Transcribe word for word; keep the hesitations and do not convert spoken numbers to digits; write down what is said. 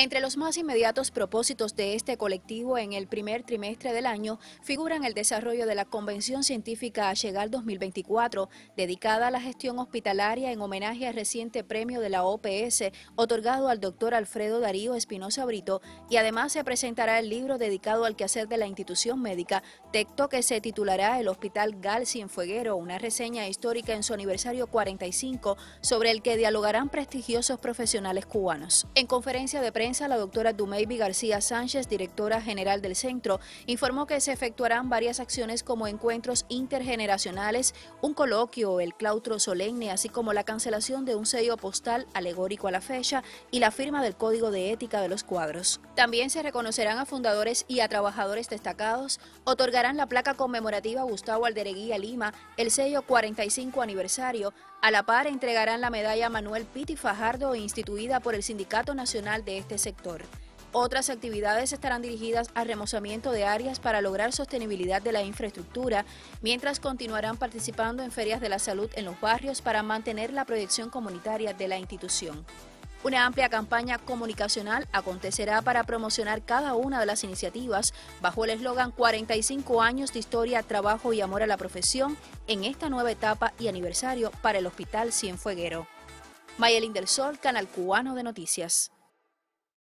Entre los más inmediatos propósitos de este colectivo en el primer trimestre del año figuran el desarrollo de la Convención Científica ACHEGAL dos mil veinticuatro, dedicada a la gestión hospitalaria en homenaje al reciente premio de la O P S otorgado al doctor Alfredo Darío Espinoza Brito, y además se presentará el libro dedicado al quehacer de la institución médica, texto que se titulará El Hospital Gal Cienfueguero, una reseña histórica en su aniversario cuarenta y cinco, sobre el que dialogarán prestigiosos profesionales cubanos. En conferencia de prensa, la doctora Dumeivi García Sánchez, directora general del centro, informó que se efectuarán varias acciones como encuentros intergeneracionales, un coloquio, el claustro solemne, así como la cancelación de un sello postal alegórico a la fecha y la firma del código de ética de los cuadros. También se reconocerán a fundadores y a trabajadores destacados, otorgarán la placa conmemorativa Gustavo Aldereguía Lima, el sello cuarenta y cinco aniversario. A la par, entregarán la medalla Manuel Piti Fajardo, instituida por el Sindicato Nacional de este sector. Otras actividades estarán dirigidas al remozamiento de áreas para lograr sostenibilidad de la infraestructura, mientras continuarán participando en ferias de la salud en los barrios para mantener la proyección comunitaria de la institución. Una amplia campaña comunicacional acontecerá para promocionar cada una de las iniciativas bajo el eslogan cuarenta y cinco años de historia, trabajo y amor a la profesión en esta nueva etapa y aniversario para el Hospital Cienfueguero. Mayelín del Sol, Canal Cubano de Noticias.